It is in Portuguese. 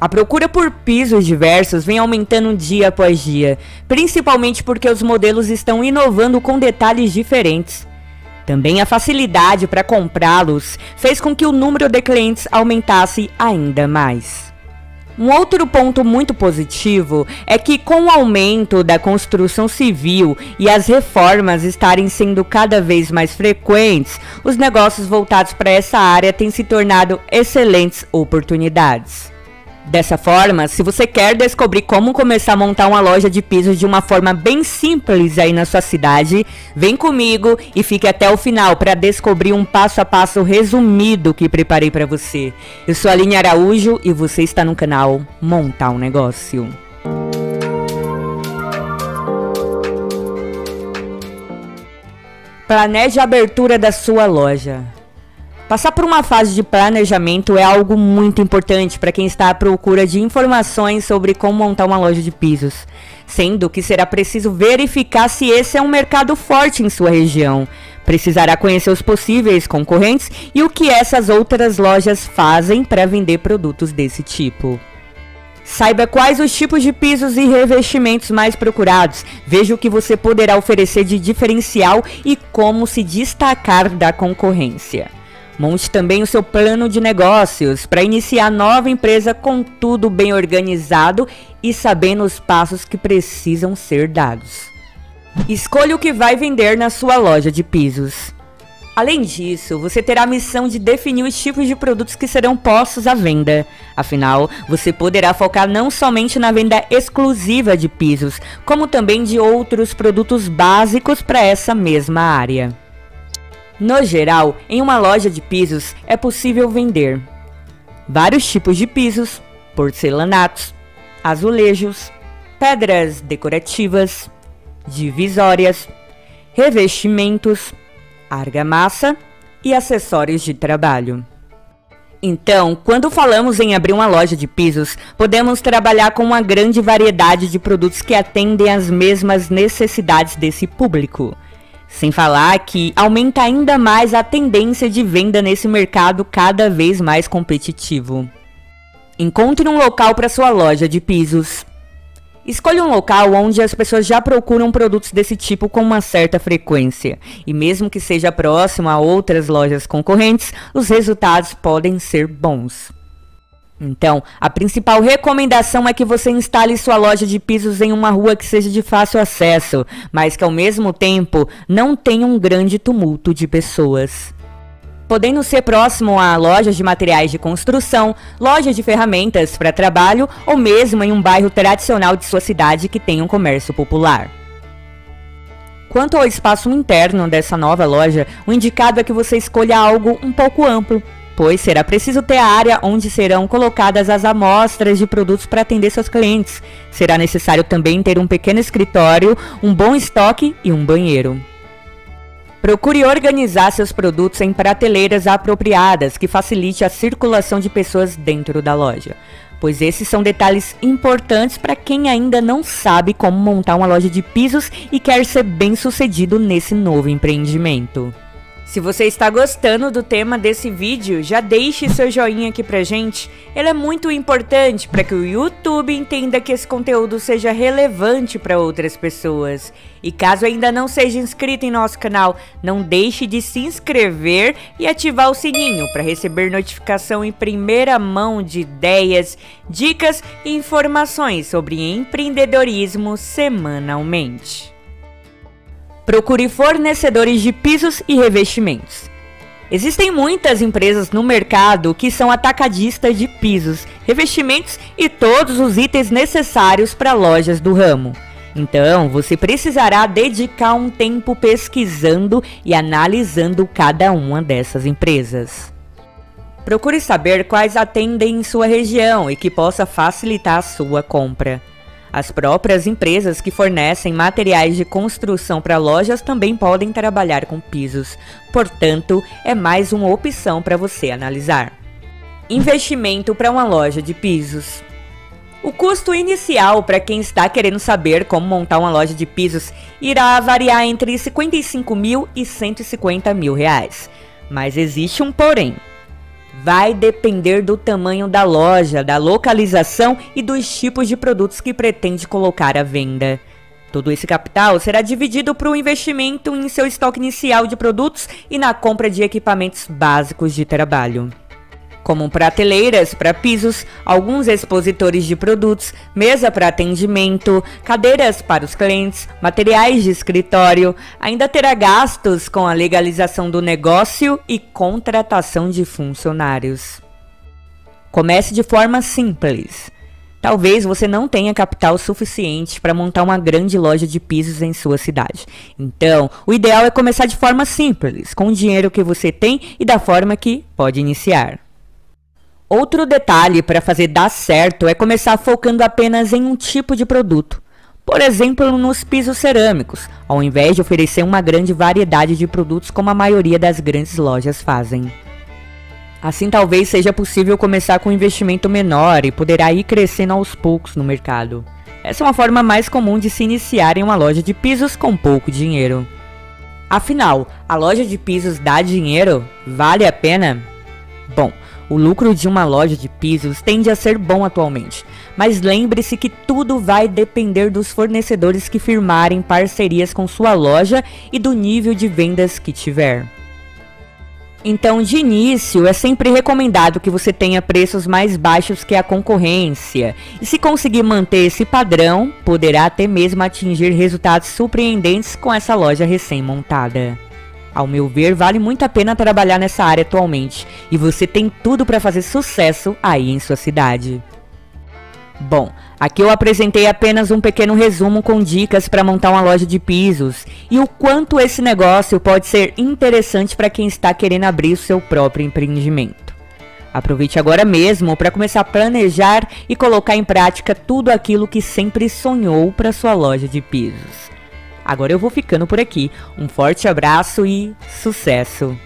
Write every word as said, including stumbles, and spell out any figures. A procura por pisos diversos vem aumentando dia após dia, principalmente porque os modelos estão inovando com detalhes diferentes. Também a facilidade para comprá-los fez com que o número de clientes aumentasse ainda mais. Um outro ponto muito positivo é que, com o aumento da construção civil e as reformas estarem sendo cada vez mais frequentes, os negócios voltados para essa área têm se tornado excelentes oportunidades. Dessa forma, se você quer descobrir como começar a montar uma loja de pisos de uma forma bem simples aí na sua cidade, vem comigo e fique até o final para descobrir um passo a passo resumido que preparei para você. Eu sou a Aline Araújo e você está no canal Montar um Negócio. Planeje a abertura da sua loja. Passar por uma fase de planejamento é algo muito importante para quem está à procura de informações sobre como montar uma loja de pisos, sendo que será preciso verificar se esse é um mercado forte em sua região. Precisará conhecer os possíveis concorrentes e o que essas outras lojas fazem para vender produtos desse tipo. Saiba quais os tipos de pisos e revestimentos mais procurados, veja o que você poderá oferecer de diferencial e como se destacar da concorrência. Monte também o seu plano de negócios para iniciar a nova empresa com tudo bem organizado e sabendo os passos que precisam ser dados. Escolha o que vai vender na sua loja de pisos. Além disso, você terá a missão de definir os tipos de produtos que serão postos à venda. Afinal, você poderá focar não somente na venda exclusiva de pisos, como também de outros produtos básicos para essa mesma área. No geral, em uma loja de pisos é possível vender vários tipos de pisos, porcelanatos, azulejos, pedras decorativas, divisórias, revestimentos, argamassa e acessórios de trabalho. Então, quando falamos em abrir uma loja de pisos, podemos trabalhar com uma grande variedade de produtos que atendem às mesmas necessidades desse público. Sem falar que aumenta ainda mais a tendência de venda nesse mercado cada vez mais competitivo. Encontre um local para sua loja de pisos. Escolha um local onde as pessoas já procuram produtos desse tipo com uma certa frequência. E mesmo que seja próximo a outras lojas concorrentes, os resultados podem ser bons. Então, a principal recomendação é que você instale sua loja de pisos em uma rua que seja de fácil acesso, mas que ao mesmo tempo não tenha um grande tumulto de pessoas. Podendo ser próximo a lojas de materiais de construção, lojas de ferramentas para trabalho ou mesmo em um bairro tradicional de sua cidade que tenha um comércio popular. Quanto ao espaço interno dessa nova loja, o indicado é que você escolha algo um pouco amplo, pois será preciso ter a área onde serão colocadas as amostras de produtos para atender seus clientes. Será necessário também ter um pequeno escritório, um bom estoque e um banheiro. Procure organizar seus produtos em prateleiras apropriadas que facilite a circulação de pessoas dentro da loja, pois esses são detalhes importantes para quem ainda não sabe como montar uma loja de pisos e quer ser bem-sucedido nesse novo empreendimento. Se você está gostando do tema desse vídeo, já deixe seu joinha aqui pra gente. Ele é muito importante para que o YouTube entenda que esse conteúdo seja relevante para outras pessoas. E caso ainda não seja inscrito em nosso canal, não deixe de se inscrever e ativar o sininho para receber notificação em primeira mão de ideias, dicas e informações sobre empreendedorismo semanalmente. Procure fornecedores de pisos e revestimentos. Existem muitas empresas no mercado que são atacadistas de pisos, revestimentos e todos os itens necessários para lojas do ramo. Então, você precisará dedicar um tempo pesquisando e analisando cada uma dessas empresas. Procure saber quais atendem em sua região e que possa facilitar a sua compra. As próprias empresas que fornecem materiais de construção para lojas também podem trabalhar com pisos, portanto, é mais uma opção para você analisar. Investimento para uma loja de pisos. O custo inicial para quem está querendo saber como montar uma loja de pisos irá variar entre cinquenta e cinco mil e cento e cinquenta mil reais, mas existe um porém. vai depender do tamanho da loja, da localização e dos tipos de produtos que pretende colocar à venda. Todo esse capital será dividido para o investimento em seu estoque inicial de produtos e na compra de equipamentos básicos de trabalho, como prateleiras para pisos, alguns expositores de produtos, mesa para atendimento, cadeiras para os clientes, materiais de escritório. Ainda terá gastos com a legalização do negócio e contratação de funcionários. Comece de forma simples. Talvez você não tenha capital suficiente para montar uma grande loja de pisos em sua cidade. Então, o ideal é começar de forma simples, com o dinheiro que você tem e da forma que pode iniciar. Outro detalhe para fazer dar certo é começar focando apenas em um tipo de produto. Por exemplo, nos pisos cerâmicos, ao invés de oferecer uma grande variedade de produtos como a maioria das grandes lojas fazem. Assim, talvez seja possível começar com um investimento menor e poderá ir crescendo aos poucos no mercado. Essa é uma forma mais comum de se iniciar em uma loja de pisos com pouco dinheiro. Afinal, a loja de pisos dá dinheiro? Vale a pena? Bom, o lucro de uma loja de pisos tende a ser bom atualmente, mas lembre-se que tudo vai depender dos fornecedores que firmarem parcerias com sua loja e do nível de vendas que tiver. Então, de início, é sempre recomendado que você tenha preços mais baixos que a concorrência, e se conseguir manter esse padrão, poderá até mesmo atingir resultados surpreendentes com essa loja recém-montada. Ao meu ver, vale muito a pena trabalhar nessa área atualmente, e você tem tudo para fazer sucesso aí em sua cidade. Bom, aqui eu apresentei apenas um pequeno resumo com dicas para montar uma loja de pisos e o quanto esse negócio pode ser interessante para quem está querendo abrir o seu próprio empreendimento. Aproveite agora mesmo para começar a planejar e colocar em prática tudo aquilo que sempre sonhou para sua loja de pisos. Agora eu vou ficando por aqui. Um forte abraço e sucesso!